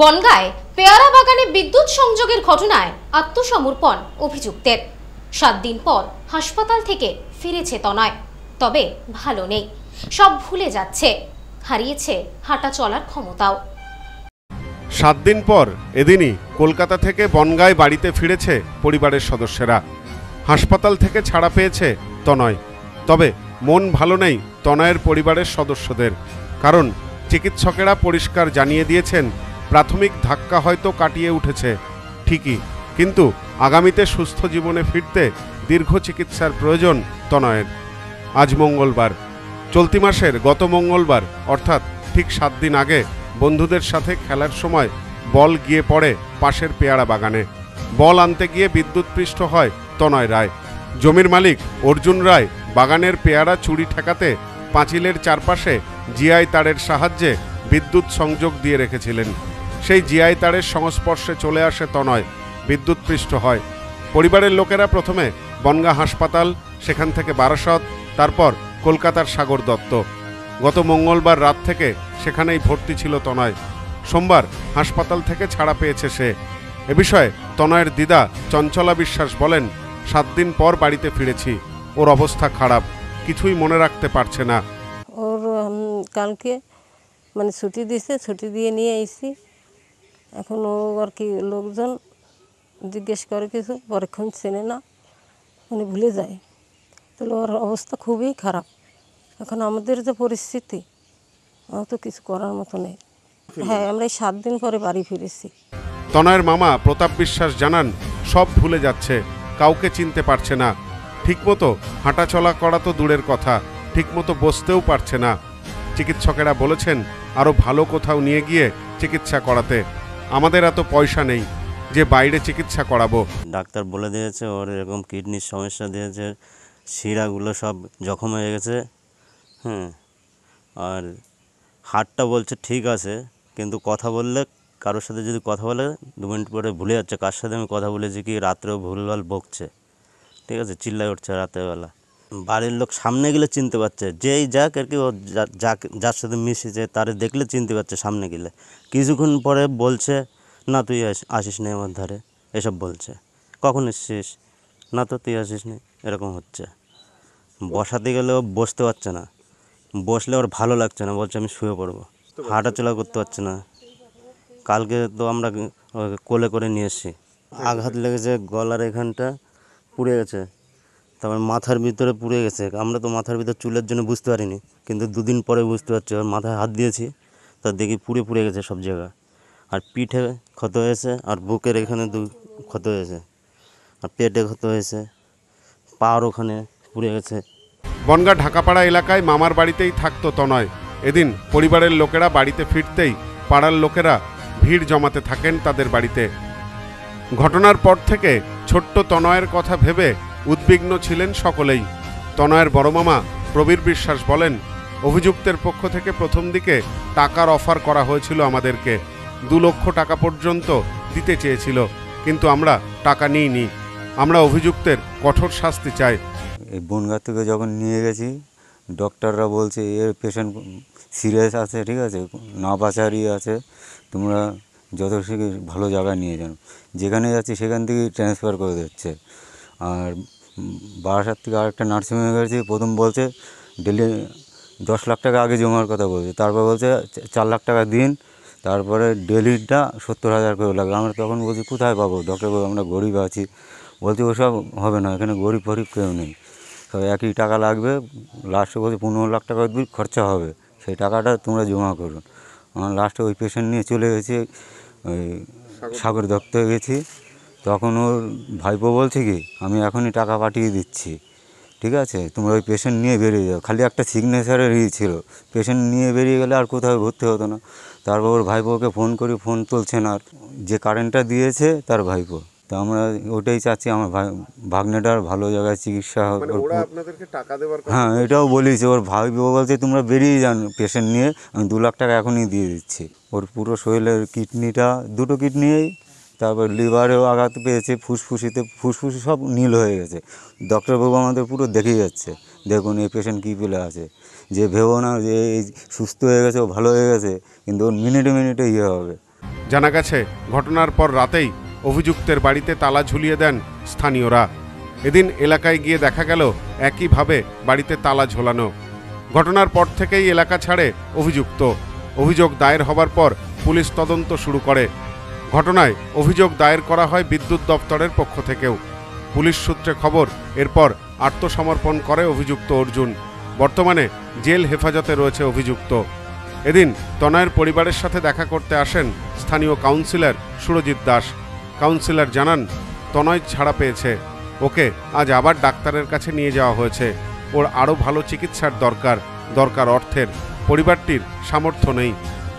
বনগাঁয় পেয়ারা বাগানে বিদ্যুৎ সংযোগের ঘটনায় আত্মসমর্পণ অভিযুক্তের। 7 দিন পর হাসপাতাল থেকে ফিরেছে তনয়, তবে ভালো নেই, সব ভুলে যাচ্ছে, হারিয়েছে হাঁটা চলার ক্ষমতাও। 7 দিন পর এদিনই কলকাতা থেকে বনগাঁয় বাড়িতে ফিরেছে পরিবারের সদস্যরা। হাসপাতাল থেকে ছাড়া পেয়েছে তনয়, তবে মন ভালো নেই তনয়ের পরিবারের সদস্যদের। কারণ চিকিৎসকেরা পরিষ্কার জানিয়ে দিয়েছেন, প্রাথমিক ধাক্কা হয়তো কাটিয়ে উঠেছে ঠিকই, কিন্তু আগামীতে সুস্থ জীবনে ফিরতে দীর্ঘ চিকিৎসার প্রয়োজন তনয়ের। আজ মঙ্গলবার, চলতি মাসের গত মঙ্গলবার অর্থাৎ ঠিক 7 দিন আগে বন্ধুদের সাথে খেলার সময় বল গিয়ে পড়ে পাশের পেয়ারা বাগানে। বল আনতে গিয়ে বিদ্যুৎস্পৃষ্ট হয় তনয় রায়। জমির মালিক অর্জুন রায় বাগানের পেয়ারা চুরি ঠেকাতে পাঁচিলের চারপাশে জিআই তারের সাহায্যে বিদ্যুৎ সংযোগ দিয়ে রেখেছিলেন। সেই জিআই তারের সংস্পর্শে চলে আসে তনয়, বিদ্যুৎস্পৃষ্ট হয়। পরিবারের লোকেরা প্রথমে বনগাঁ হাসপাতাল, সেখান থেকে বারাসত, তারপর কলকাতার সাগর দত্ত। গত মঙ্গলবার রাত থেকে সেখানেই ভর্তি ছিল তনয়। সোমবার হাসপাতাল থেকে ছাড়া পেয়েছে সে। এ বিষয়ে তনয়ের দিদা চঞ্চলা বিশ্বাস বলেন, 7 দিন পর বাড়িতে ফিরেছি, ওর অবস্থা খারাপ, কিছুই মনে রাখতে পারছে না। ওর কালকে মানে ছুটি দিয়েছে, ছুটি দিয়ে নিয়ে আইছি। এখন ও আর কি লোকজন জিজ্ঞেস করে কিছু, পরক্ষণ চেনে না, মানে ভুলে যায়। তাহলে ওর অবস্থা খুবই খারাপ। এখন আমাদের যে পরিস্থিতি, আমার তো কিছু করার মতো নেই। হ্যাঁ, আমরা 7 দিন পরে বাড়ি ফিরেছি। তনয়ের মামা প্রতাপ বিশ্বাস জানান, সব ভুলে যাচ্ছে, কাউকে চিনতে পারছে না, ঠিকমতো হাঁটাচলা করা তো দূরের কথা, ঠিকমতো বসতেও পারছে না। চিকিৎসকেরা বলেছেন আরও ভালো কোথাও নিয়ে গিয়ে চিকিৎসা করাতে, আমাদের এত পয়সা নেই যে বাইরে চিকিৎসা করাবো। ডাক্তার বলে দিয়েছে ওর এরকম কিডনির সমস্যা দিয়েছে, শিরাগুলো সব জখম হয়ে গেছে। হ্যাঁ, আর হাতটা বলছে ঠিক আছে, কিন্তু কথা বললে, কারোর সাথে যদি কথা বলে 2 মিনিট পরে ভুলে যাচ্ছে কার সাথে আমি কথা বলেছি কি। রাত্রেও ভুলভাল বকছে, ঠিক আছে, চিল্লায় উঠছে রাতেরবেলা। বাড়ির লোক সামনে গেলে চিনতে পারছে, যেই যাক আর কি, ও যার সাথে মিশেছে তারে দেখলে চিনতে পারছে সামনে গেলে। কিছুক্ষণ পরে বলছে, না তুই আসিস নি আমার ধারে, এসব বলছে। কখন এসছিস? না তো তুই আসিস নি, এরকম হচ্ছে। বসাতে গেলেও বসতে পারছে না, বসলে ওর ভালো লাগছে না, বলছে আমি শুয়ে পড়বো। হাঁটাচলা করতে পারছে না। কালকে তো আমরা কোলে করে নিয়ে এসছি, আঘাত লেগেছে, গলার এখানটা পুড়ে গেছে, তারপর মাথার ভিতরে পুড়ে গেছে। আমরা তো মাথার ভিতরে চুলের জন্য বুঝতে পারিনি, কিন্তু 2 দিন পরে বুঝতে পারছি। ওর মাথায় হাত দিয়েছি তো দেখি পুড়ে গেছে সব জায়গা, আর পিঠে ক্ষত হয়েছে, আর বুকের এখানে ক্ষত হয়েছে, আর পেটে ক্ষত হয়েছে, পার ওখানে পুড়ে গেছে। বনগাঁ ঢাকাপাড়া এলাকায় মামার বাড়িতেই থাকতো তনয়। এদিন পরিবারের লোকেরা বাড়িতে ফিরতেই পাড়ার লোকেরা ভিড় জমাতে থাকেন তাদের বাড়িতে। ঘটনার পর থেকে ছোট্ট তনয়ের কথা ভেবে উদ্বিগ্ন ছিলেন সকলেই। তনয়ের বড় মামা প্রবীর বিশ্বাস বলেন, অভিযুক্তের পক্ষ থেকে প্রথম দিকে টাকার অফার করা হয়েছিল আমাদেরকে, 2 লক্ষ টাকা পর্যন্ত দিতে চেয়েছিল, কিন্তু আমরা টাকা নিইনি। আমরা অভিযুক্তের কঠোর শাস্তি চাই। এই বনগাঁ থেকে যখন নিয়ে গেছি, ডক্টররা বলছে এর পেশেন্ট সিরিয়াস আছে, ঠিক আছে, না বাঁচারই আছে, তোমরা যত শীঘ্র ভালো জায়গায় নিয়ে যান। যেখানে যাচ্ছি সেখান থেকে ট্রান্সফার করে দিচ্ছে। আর বারাসাত থেকে আরেকটা নার্সিংহোমে গেছি, প্রথম বলছে ডেলি 10 লাখ টাকা আগে জমার কথা বলছে, তারপর বলছে 4 লাখ টাকা দিন, তারপরে ডেলিটা 70,000 করে লাগলো। আমরা তখন বলছি কোথায় পাবো ডক্টরবাবু, আমরা গরিব আছি। বলছি ওসব হবে না, এখানে গরিব ফরিব কেউ নেই, সব একই টাকা লাগবে। লাস্টে বলছি 15 লাখ টাকা খরচা হবে, সেই টাকাটা তোমরা জমা করুন। আমার লাস্টে ওই পেশেন্ট নিয়ে চলে গেছি, ওই সাগর দত্ত হয়ে গেছি। তখন ওর ভাইপো বলছে কি, আমি এখনই টাকা পাঠিয়ে দিচ্ছি, ঠিক আছে, তোমরা ওই পেশেন্ট নিয়ে বেরিয়ে যাও। খালি একটা সিগনেচারের ইয়ে ছিল, পেশেন্ট নিয়ে বেরিয়ে গেলে আর কোথাও ভর্তি হতো না। তারপর ওর ভাইপোকে ফোন করি, ফোন তুলছে না। আর যে কারেন্টটা দিয়েছে তার ভাইপো, তো আমরা ওটাই চাচ্ছি আমার ভাগ্নেটার ভালো জায়গায় চিকিৎসা হোক। হ্যাঁ, এটাও বলিছে ওর ভাইপো, বলছে তোমরা বেরিয়ে যান পেশেন্ট নিয়ে, আমি 2 লাখ টাকা এখনই দিয়ে দিচ্ছি। ওর পুরো শরীরের কিডনিটা, 2টো কিডনিই, তারপর লিভারেও আঘাত পেয়েছে, ফুসফুসিতে, ফুসফুসি সব নীল হয়ে গেছে। ডক্টরবাবু আমাদের পুরো দেখে যাচ্ছে, দেখুন এই পেশেন্ট কী পেলে আছে, যে ভেবো না যে এই সুস্থ হয়ে গেছে, ও ভালো হয়ে গেছে, কিন্তু ওর মিনিটে মিনিটে ইয়ে হবে। জানা গেছে, ঘটনার পর রাতেই অভিযুক্তের বাড়িতে তালা ঝুলিয়ে দেন স্থানীয়রা। এদিন এলাকায় গিয়ে দেখা গেল একইভাবে বাড়িতে তালা ঝোলানো। ঘটনার পর থেকেই এলাকা ছাড়ে অভিযুক্ত। অভিযোগ দায়ের হবার পর পুলিশ তদন্ত শুরু করে। ঘটনায় অভিযোগ দায়ের করা হয় বিদ্যুৎ দপ্তরের পক্ষ থেকেও। পুলিশ সূত্রে খবর, এরপর আত্মসমর্পণ করে অভিযুক্ত অর্জুন। বর্তমানে জেল হেফাজতে রয়েছে অভিযুক্ত। এদিন তনয়ের পরিবারের সাথে দেখা করতে আসেন স্থানীয় কাউন্সিলর সুরজিৎ দাস। কাউন্সিলর জানান, তনয় ছাড়া পেয়েছে, ওকে আজ আবার ডাক্তারের কাছে নিয়ে যাওয়া হয়েছে। ওর আরও ভালো চিকিৎসার দরকার অর্থের। পরিবারটির সামর্থ্য নেই।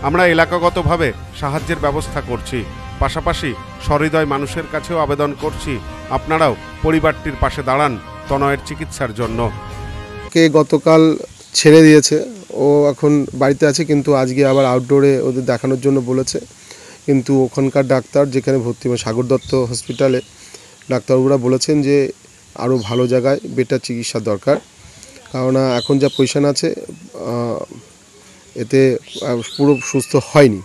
আমরা এলাকাগতভাবে সাহায্যের ব্যবস্থা করছি, পাশাপাশি সহৃদয় মানুষের কাছেও আবেদন করছি, আপনারাও পরিবারটির পাশে দাঁড়ান তনয়ের চিকিৎসার জন্য। কে গতকাল ছেড়ে দিয়েছে, ও এখন বাড়িতে আছে, কিন্তু আজকে আবার আউটডোরে ওদের দেখানোর জন্য বলেছে। কিন্তু ওখানকার ডাক্তার যেখানে ভর্তি, সাগর দত্ত হসপিটালে, ডাক্তারবাবুরা বলেছেন যে আরও ভালো জায়গায় বেটার চিকিৎসা দরকার। কারণ এখন যা পজিশন আছে এতে পুরো সুস্থ হয়নি।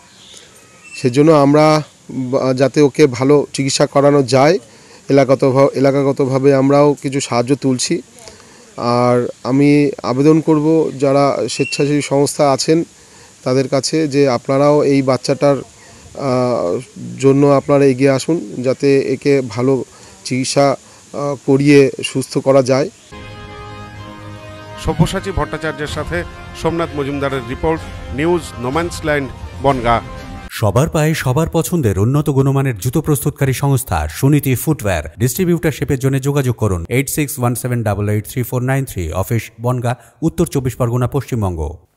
সেজন্য আমরা যাতে ওকে ভালো চিকিৎসা করানো যায় এলাকাগতভাবে আমরাও কিছু সাহায্য তুলছি। আর আমি আবেদন করব যারা স্বেচ্ছাসেবী সংস্থা আছেন তাদের কাছে যে আপনারাও এই বাচ্চাটার জন্য আপনারা এগিয়ে আসুন, যাতে একে ভালো চিকিৎসা করিয়ে সুস্থ করা যায়। সব্যসাচী ভট্টাচার্যের সাথে সোমনাথ মজুমদারের রিপোর্ট, নিউজ নোম্যান্সল্যান্ড, বনগাঁ। সবার পায়ে সবার পছন্দের উন্নত গুণমানের জুতো প্রস্তুতকারী সংস্থা সুনীতি ফুটওয়্যার। ডিস্ট্রিবিউটারশিপের জন্য যোগাযোগ করুন 8617883493, অফিস বনগাঁ, উত্তর 24 পরগনা, পশ্চিমবঙ্গ।